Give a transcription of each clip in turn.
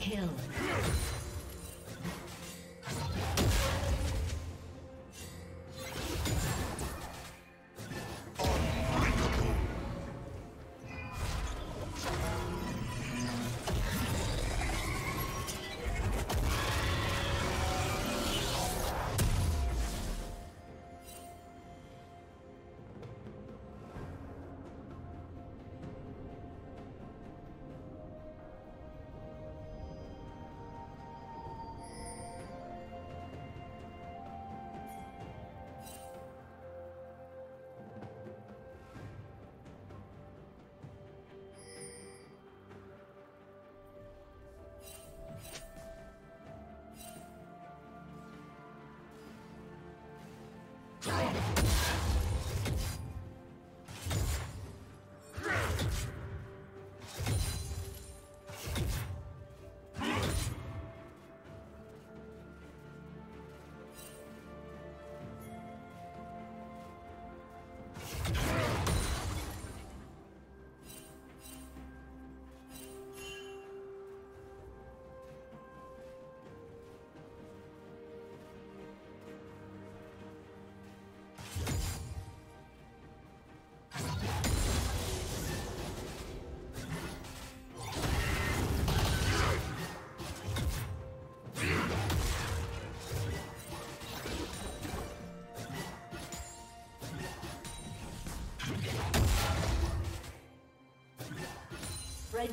Kill. The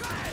Rampage.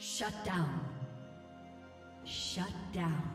Shut down. Shut down.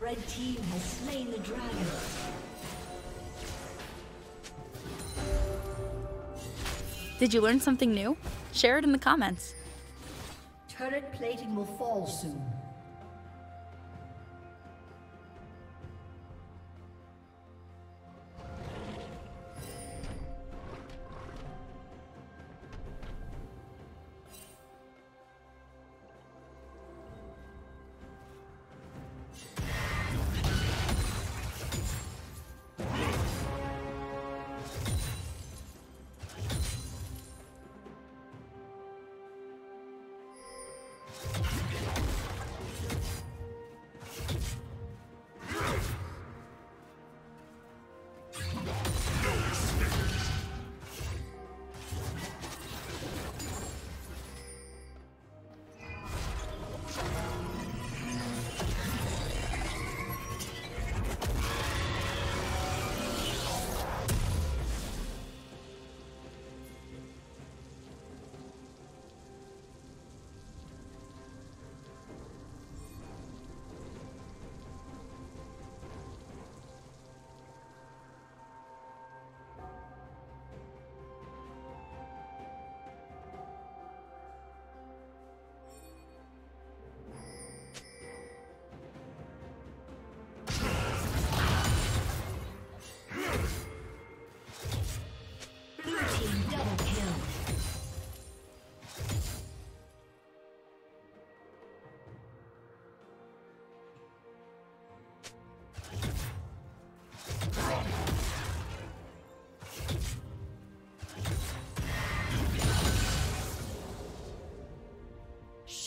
Red team has slain the dragon. Did you learn something new? Share it in the comments. Turret plating will fall soon.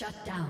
Shut down.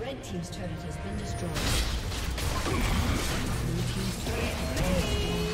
Red team's turret has been destroyed. Blue team's turret has been destroyed.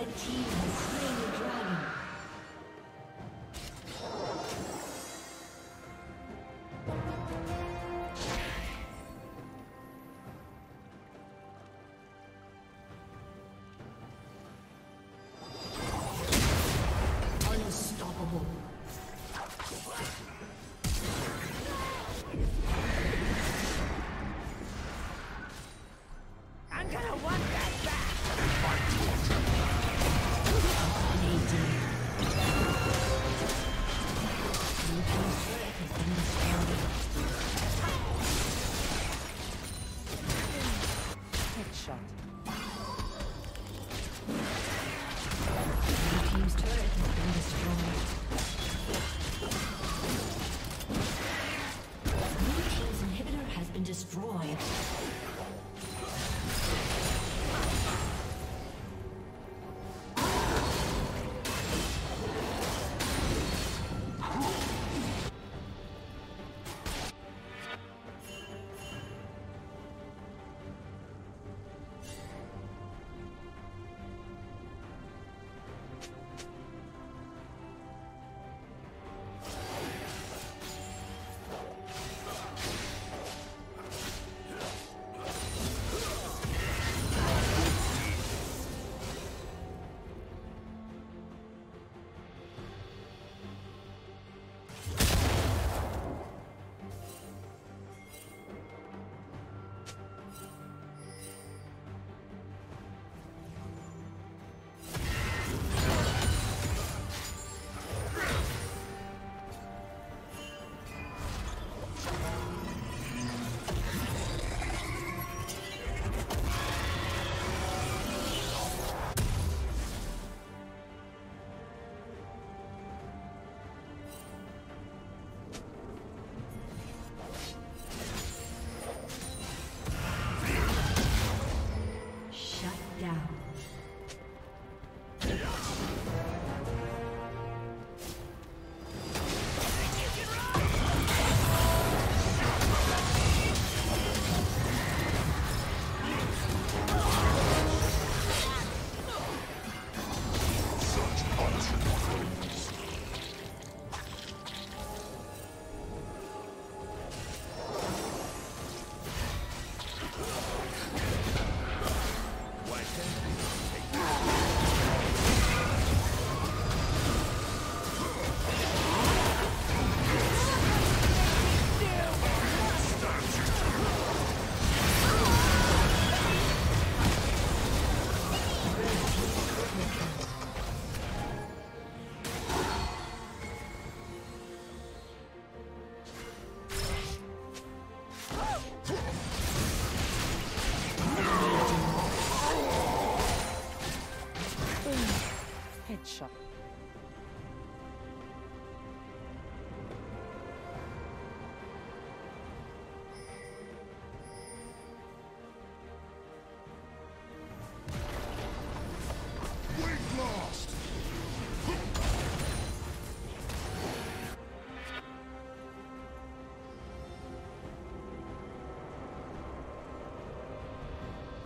The team has slain the dragon. Unstoppable. I'm gonna want that back. Fight to a down.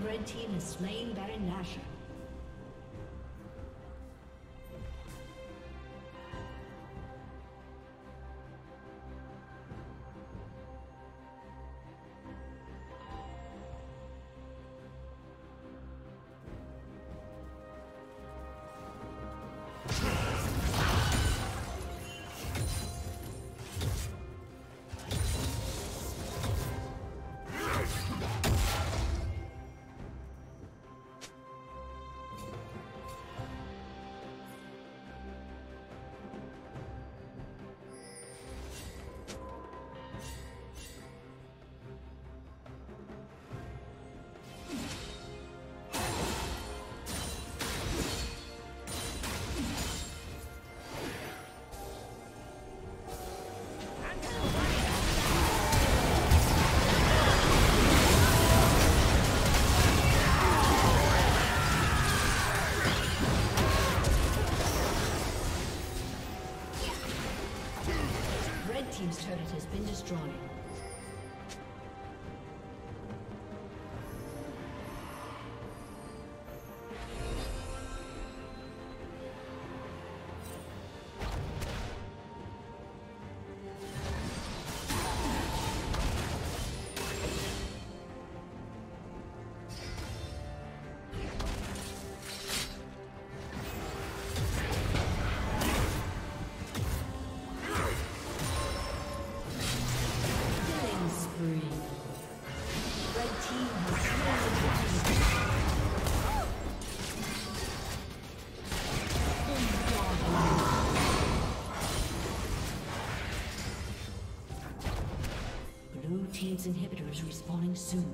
Red team has slain Baron Nashor. Team's turret has been destroyed. Team's inhibitor is respawning soon.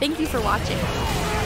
Thank you for watching.